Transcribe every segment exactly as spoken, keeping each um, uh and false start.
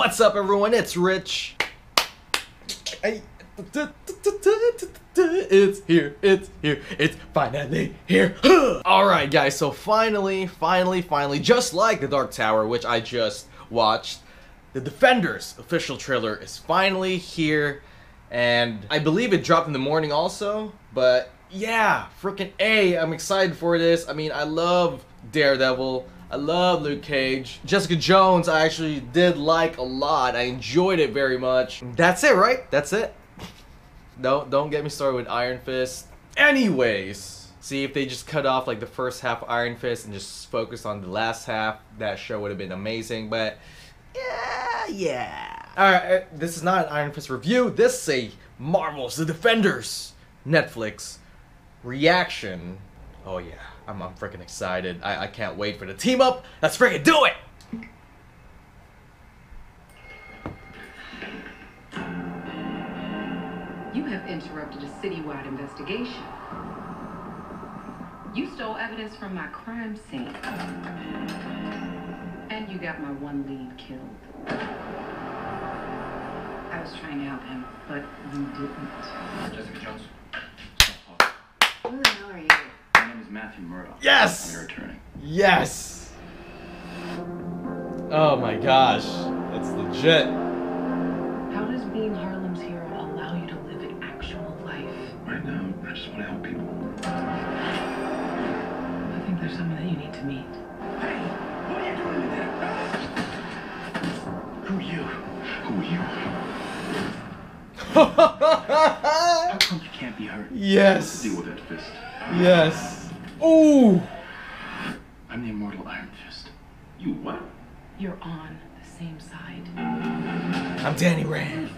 What's up, everyone? It's Rich. It's here. It's here. It's finally here. All right, guys. So finally, finally, finally, just like the Dark Tower, which I just watched, the Defenders official trailer is finally here. And I believe it dropped in the morning also, but yeah, freaking A, I'm excited for this. I mean, I love Daredevil. I love Luke Cage. Jessica Jones, I actually did like a lot. I enjoyed it very much. That's it, right? That's it. Don't, don't get me started with Iron Fist. Anyways, see, if they just cut off like the first half of Iron Fist and just focused on the last half, that show would have been amazing, but yeah, yeah. All right, this is not an Iron Fist review. This is a Marvel's The Defenders Netflix reaction. Oh yeah, I'm, I'm freaking excited. I, I can't wait for the team up. Let's freaking do it! You have interrupted a citywide investigation. You stole evidence from my crime scene. And you got my one lead killed. I was trying to help him, but you didn't. Jessica Jones. Who the hell are you? My name is Matthew Murdoch. Yes! I'm your attorney. Yes! Oh my gosh. That's legit. How does being Harlem's hero allow you to live an actual life? Right now, I just want to help people. I think there's someone that you need to meet. Hey! What are you doing in there? Who are you? Who are you? How come you can't be hurt? Yes! Deal with that fist. Yes. Oh. I'm the Immortal Iron Fist. You what? You're on the same side. I'm Danny Rand.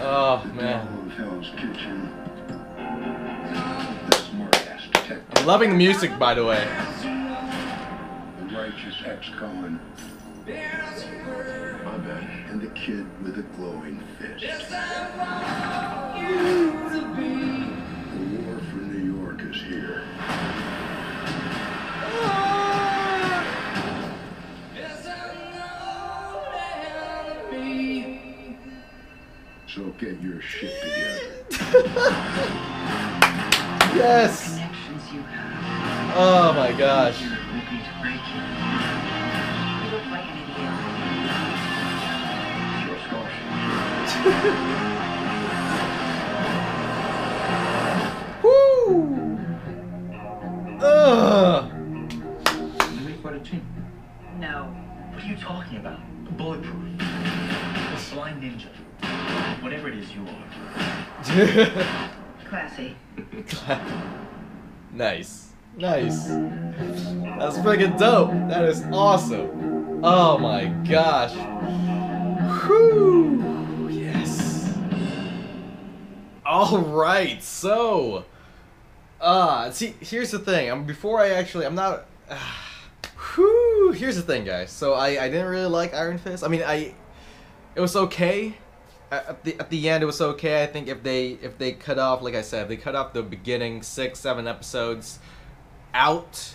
Oh the man. Hell's Kitchen. I'm loving the music, by the way. The righteous ex-con. My bad. And the kid with a glowing fist. Yes, I here. Ah! Yes, I know be. So get your shit together. Yes. You have. Oh my gosh. You look like an idiot. Just caution. No. What are you talking about? Bulletproof. The slime ninja. Whatever it is you are. Classy. Nice. Nice. That's freaking dope. That is awesome. Oh my gosh. Whew. Yes. Alright, so. Uh, see, here's the thing. I'm, before I actually, I'm not. Uh, whew, here's the thing, guys. So I, I didn't really like Iron Fist. I mean, I, it was okay. At the at the end, it was okay. I think if they if they cut off, like I said, if they cut off the beginning six, seven episodes out,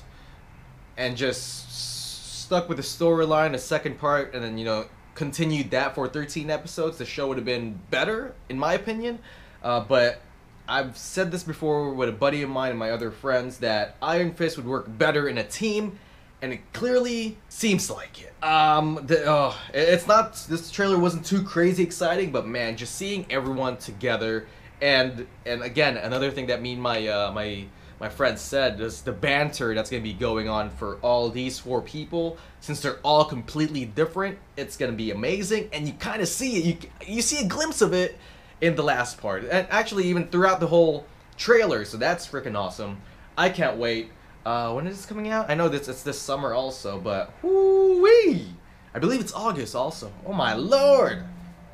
and just stuck with the storyline, the second part, and then you know continued that for thirteen episodes, the show would have been better, in my opinion. Uh, but. I've said this before with a buddy of mine and my other friends that Iron Fist would work better in a team, and it clearly seems like it. Um, the, oh, it's not, this trailer wasn't too crazy exciting, but man, just seeing everyone together, and and again, another thing that me and my uh, my my friend said is the banter that's gonna be going on for all these four people, since they're all completely different. It's gonna be amazing, and you kind of see it. You you see a glimpse of it in the last part, and actually even throughout the whole trailer, so that's freaking awesome. I can't wait. Uh, when is this coming out? I know this it's this summer also, but whoo-wee! I believe it's August also. Oh my lord!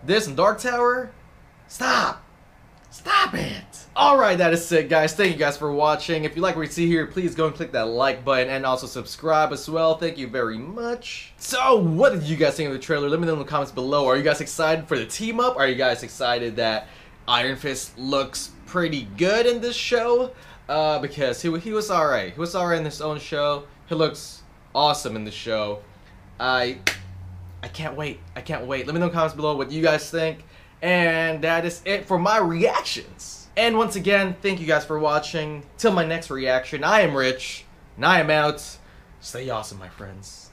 This and Dark Tower? Stop! Stop it! Alright, that is it, guys. Thank you guys for watching. If you like what you see here, please go and click that like button and also subscribe as well. Thank you very much. So, what did you guys think of the trailer? Let me know in the comments below. Are you guys excited for the team up? Are you guys excited that Iron Fist looks pretty good in this show? Uh, because he, he was alright. He was alright in his own show. He looks awesome in the show. I I can't wait. I can't wait. Let me know in the comments below what you guys think. And that is it for my reactions. And once again, thank you guys for watching. Till my next reaction, I am Rich, and I am out. Stay awesome, my friends.